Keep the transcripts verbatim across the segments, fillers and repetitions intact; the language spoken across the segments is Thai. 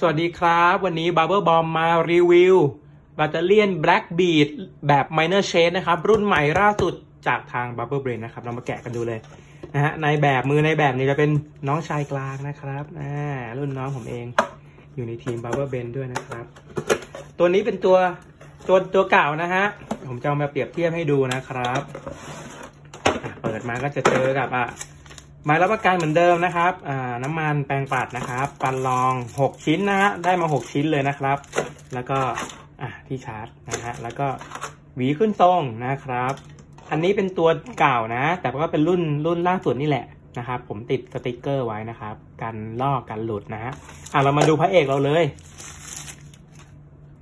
สวัสดีครับวันนี้ Barber Bomb มารีวิวแบตเตอรี่ Black Beat แบบ Minor Change นะครับรุ่นใหม่ล่าสุดจากทาง Barber Brain นะครับเรามาแกะกันดูเลยนะฮะในแบบมือในแบบนี้จะเป็นน้องชายกลางนะครับอ่ารุ่นน้องผมเองอยู่ในทีม Barber Brain ด้วยนะครับตัวนี้เป็นตัวตัวตัวเก่านะฮะผมจะเอามาเปรียบเทียบให้ดูนะครับเปิดมาก็จะเจอกับอ่ะหมายรับประกันเหมือนเดิมนะครับน้ำมันแปรงปัดนะครับปันรองหกชิ้นนะฮะได้มาหกชิ้นเลยนะครับแล้วก็ที่ชาร์จนะฮะแล้วก็หวีขึ้นทรงนะครับอันนี้เป็นตัวเก่านะแต่ก็เป็นรุ่นรุ่นล่าสุดนี่แหละนะครับผมติดสติกเกอร์ไว้นะครับกันลอกกันหลุดนะฮะอ่ะเรามาดูพระเอกเราเลย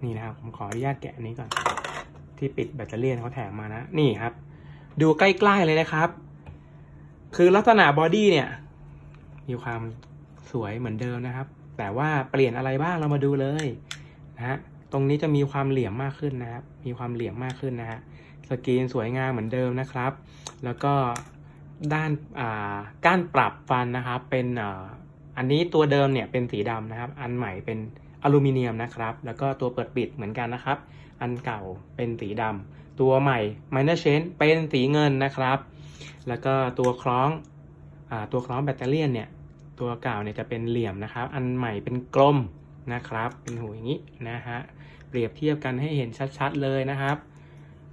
นี่นะครับผมขออนุญาตแกะอันนี้ก่อนที่ปิดแบตเตอรี่เขาแถมมานะนี่ครับดูใกล้ๆเลยนะครับคือลักษณะบอดี้เนี่ยมีความสวยเหมือนเดิมนะครับแต่ว่าเปลี่ยนอะไรบ้างเรามาดูเลยนะฮะตรงนี้จะมีความเหลี่ยมมากขึ้นนะครับมีความเหลี่ยมมากขึ้นนะฮะสกรีนสวยงามเหมือนเดิมนะครับแล้วก็ด้านอ่าก้านปรับฟันนะครับเป็นอ่าอันนี้ตัวเดิมเนี่ยเป็นสีดำนะครับอันใหม่เป็นอลูมิเนียมนะครับแล้วก็ตัวเปิดปิดเหมือนกันนะครับอันเก่าเป็นสีดำตัวใหม่ Minor Change เป็นสีเงินนะครับแล้วก็ตัวคล้องอ่าตัวคล้องแบตเตอรี่เนี่ยตัวเก่าเนี่ยจะเป็นเหลี่ยมนะครับอันใหม่เป็นกลมนะครับเป็นหูอย่างนี้นะฮะเปรียบเทียบกันให้เห็นชัดๆเลยนะครับ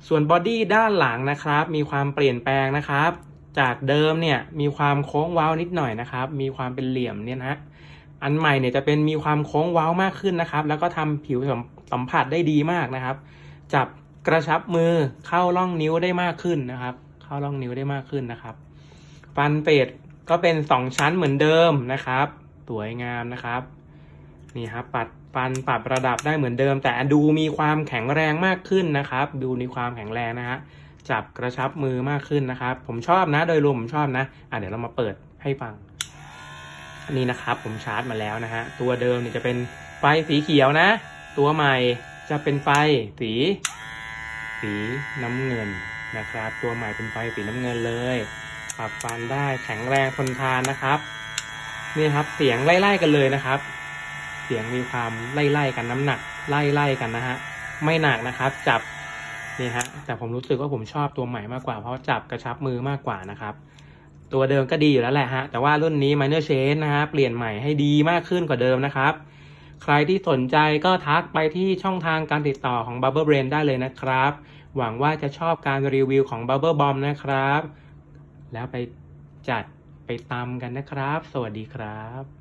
ส่วนบอดี้ด้านหลังนะครับมีความเปลี่ยนแปลงนะครับจากเดิมเนี่ยมีความโค้งเว้านิดหน่อยนะครับมีความเป็นเหลี่ยมเนี่ยนะอันใหม่เนี่ยจะเป็นมีความโค้งเว้ามากขึ้นนะครับแล้วก็ทำผิวสัมผัสได้ดีมากนะครับจับกระชับมือเข้าร่องนิ้วได้มากขึ้นนะครับเข้าร่องนิ้วได้มากขึ้นนะครับฟันเป็ดก็เป็นสองชั้นเหมือนเดิมนะครับสวยงามนะครับนี่ครับปัดฟันปรับระดับได้เหมือนเดิมแต่ดูมีความแข็งแรงมากขึ้นนะครับดูมีความแข็งแรงนะฮะจับกระชับมือมากขึ้นนะครับผมชอบนะโดยรวมผมชอบนะอ่ะเดี๋ยวเรามาเปิดให้ฟังนี่นะครับผมชาร์จมาแล้วนะฮะตัวเดิมเนี่ยจะเป็นไฟสีเขียวนะตัวใหม่จะเป็นไฟสีสีน้ำเงินนะครับตัวใหม่เป็นไฟสีน้ำเงินเลยปรับฟันได้แข็งแรงทนทานนะครับนี่ครับเสียงไล่ๆกันเลยนะครับเสียงมีความไล่ๆกันน้ำหนักไล่ๆกันนะฮะไม่หนักนะครับจับนี่ฮะแต่ผมรู้สึกว่าผมชอบตัวใหม่มากกว่าเพราะจับกระชับมือมากกว่านะครับตัวเดิมก็ดีอยู่แล้วแหละฮะแต่ว่ารุ่นนี้ Minor Change นะฮะเปลี่ยนใหม่ให้ดีมากขึ้นกว่าเดิมนะครับใครที่สนใจก็ทักไปที่ช่องทางการติดต่อของ Barber Brain ได้เลยนะครับหวังว่าจะชอบการรีวิวของ Barber Bomb นะครับแล้วไปจัดไปตำกันนะครับสวัสดีครับ